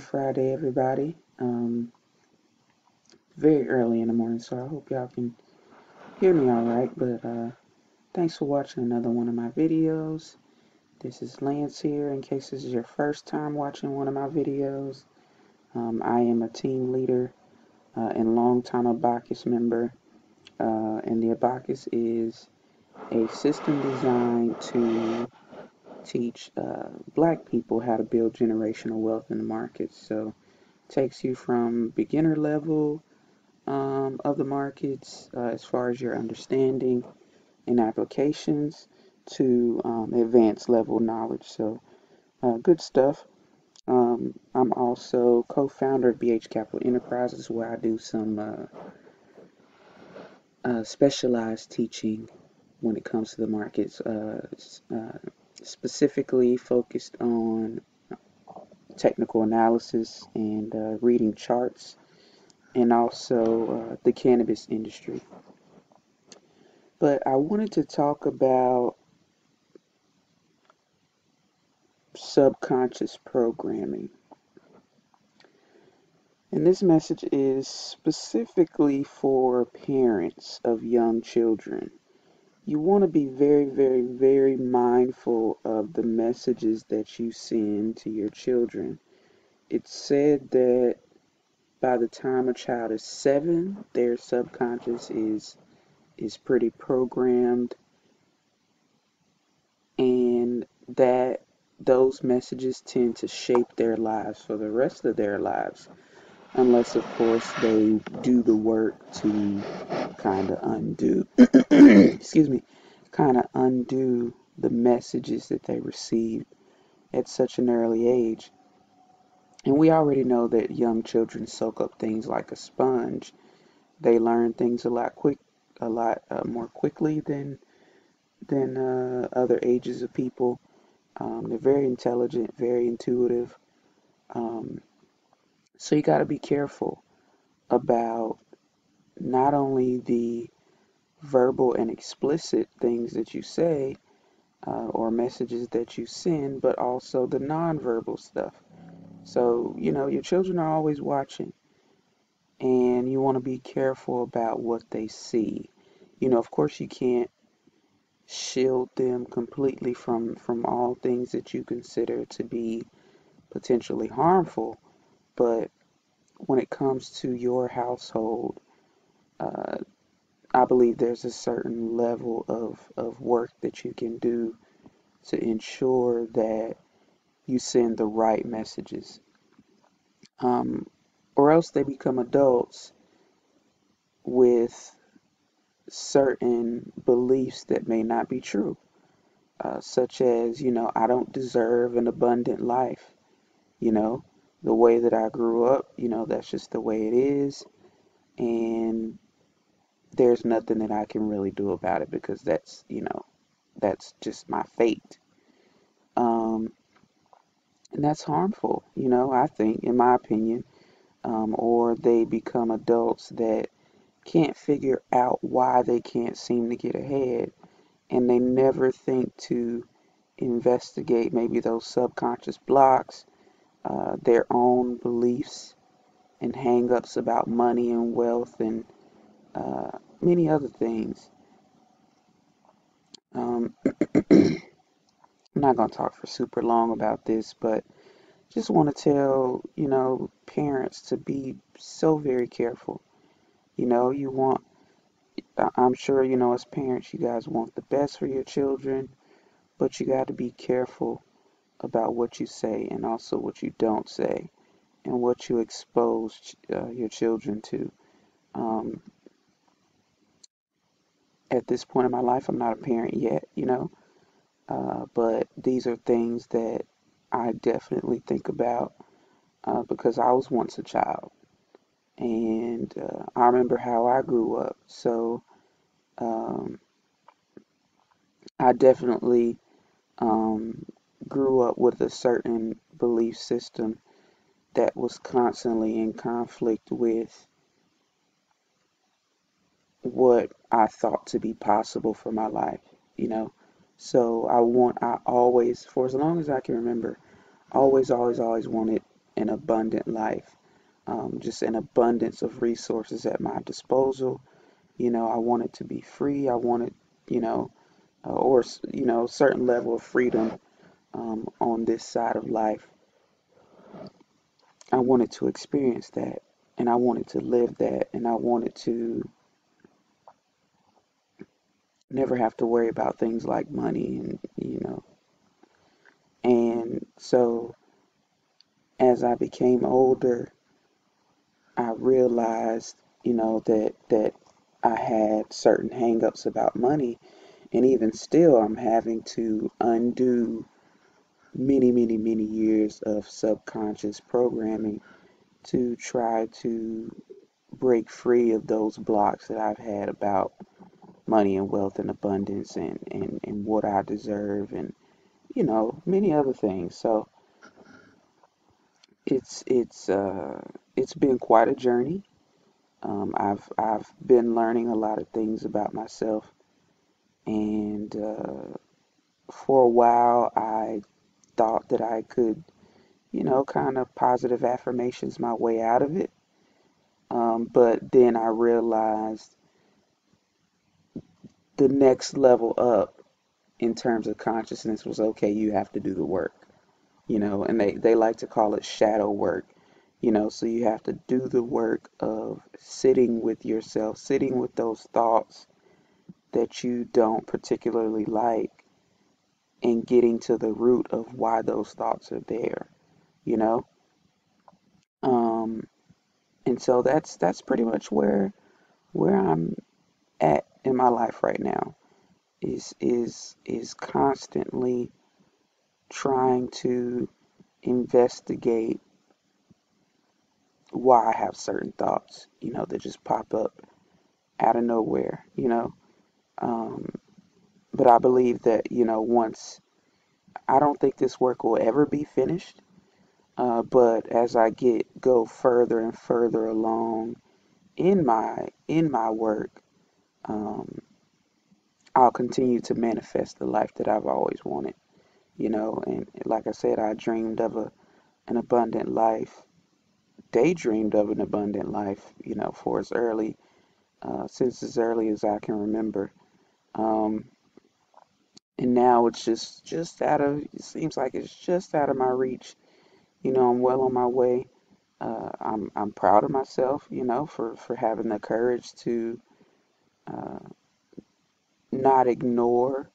Friday, everybody. Very early in the morning, so I hope y'all can hear me all right. But thanks for watching another one of my videos. This is Lance here. In case this is your first time watching one of my videos, I am a team leader and long-time Abacus member. And the Abacus is a system designed to teach black people how to build generational wealth in the market. So it takes you from beginner level of the markets as far as your understanding and applications to advanced level knowledge. So good stuff. I'm also co-founder of BH Capital Enterprises, where I do some specialized teaching when it comes to the markets, specifically focused on technical analysis and reading charts, and also the cannabis industry. But I wanted to talk about subconscious programming. And this message is specifically for parents of young children. You want to be very, very, very mindful of the messages that you send to your children. It's said that by the time a child is 7, their subconscious is pretty programmed, and that those messages tend to shape their lives for the rest of their lives. Unless, of course, they do the work to kind of undo, excuse me, kind of undo the messages that they received at such an early age. And we already know that young children soak up things like a sponge. They learn things a lot more quickly than other ages of people. They're very intelligent, very intuitive. So you got to be careful about not only the verbal and explicit things that you say or messages that you send, but also the nonverbal stuff. So, you know, your children are always watching, and you want to be careful about what they see. You know, of course, you can't shield them completely from all things that you consider to be potentially harmful. But when it comes to your household, I believe there's a certain level of work that you can do to ensure that you send the right messages. Or else they become adults with certain beliefs that may not be true, such as, you know, I don't deserve an abundant life, you know. The way that I grew up, you know, that's just the way it is, and there's nothing that I can really do about it because that's, you know, that's just my fate. And that's harmful, you know, I think, in my opinion. Or they become adults that can't figure out why they can't seem to get ahead, and they never think to investigate maybe those subconscious blocks, their own beliefs and hang-ups about money and wealth and many other things. I'm not going to talk for super long about this, but just want to tell, you know, parents to be so very careful. You know, you want, I'm sure, you know, as parents, you guys want the best for your children, but you got to be careful about what you say and also what you don't say and what you expose your children to. At this point in my life, I'm not a parent yet, you know, but these are things that I definitely think about because I was once a child, and I remember how I grew up. So I definitely grew up with a certain belief system that was constantly in conflict with what I thought to be possible for my life, you know. So I always, for as long as I can remember, always wanted an abundant life, just an abundance of resources at my disposal. You know, I wanted to be free. I wanted, you know, a certain level of freedom on this side of life. I wanted to experience that, and I wanted to live that, and I wanted to never have to worry about things like money, and you know. And so as I became older, I realized, you know, that I had certain hang-ups about money, and even still I'm having to undo many years of subconscious programming to try to break free of those blocks that I've had about money and wealth and abundance and what I deserve, and you know, many other things. So it's been quite a journey. I've been learning a lot of things about myself, and for a while I thought that I could, you know, kind of positive affirmations my way out of it. But then I realized the next level up in terms of consciousness was, okay, you have to do the work, you know, and they like to call it shadow work, you know. So you have to do the work of sitting with yourself, sitting with those thoughts that you don't particularly like, and getting to the root of why those thoughts are there, you know. And so that's pretty much where I'm at in my life right now, is constantly trying to investigate why I have certain thoughts, you know, that just pop up out of nowhere, you know. But I believe that, you know, once, I don't think this work will ever be finished, but as I go further and further along in my work, I'll continue to manifest the life that I've always wanted, you know. And like I said, I dreamed of an abundant life, daydreamed of an abundant life, you know, since as early as I can remember. And now it's just out of, it seems like it's just out of my reach. You know, I'm well on my way. I'm proud of myself, you know, for having the courage to not ignore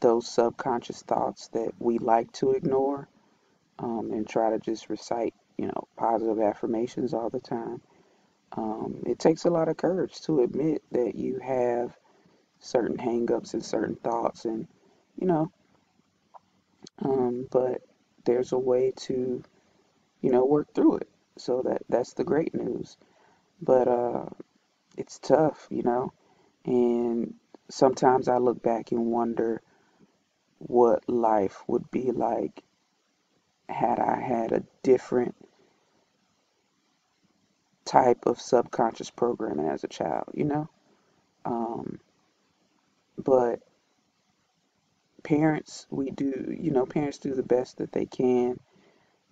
those subconscious thoughts that we like to ignore, and try to just recite, you know, positive affirmations all the time. It takes a lot of courage to admit that you have certain hang-ups and certain thoughts, and you know, but there's a way to, you know, work through it. So that's the great news. But it's tough, you know, and sometimes I look back and wonder what life would be like had I had a different type of subconscious programming as a child, you know. But parents, parents do the best that they can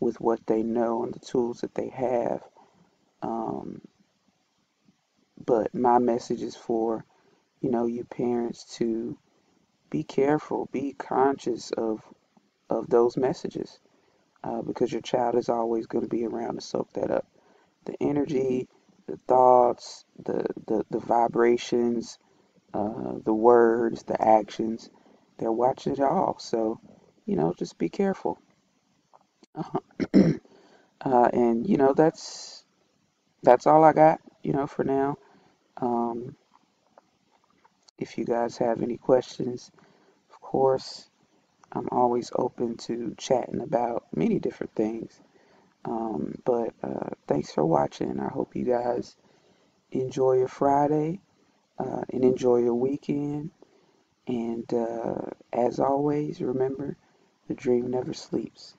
with what they know and the tools that they have. But my message is for, you know, you parents to be careful, be conscious of those messages, because your child is always going to be around to soak that up. The energy, the thoughts, the vibrations, the words, the actions, they're watching it all. So, you know, just be careful. And, you know, that's all I got, you know, for now. If you guys have any questions, of course, I'm always open to chatting about many different things. But thanks for watching. I hope you guys enjoy your Friday. And enjoy your weekend, and as always, remember, the dream never sleeps.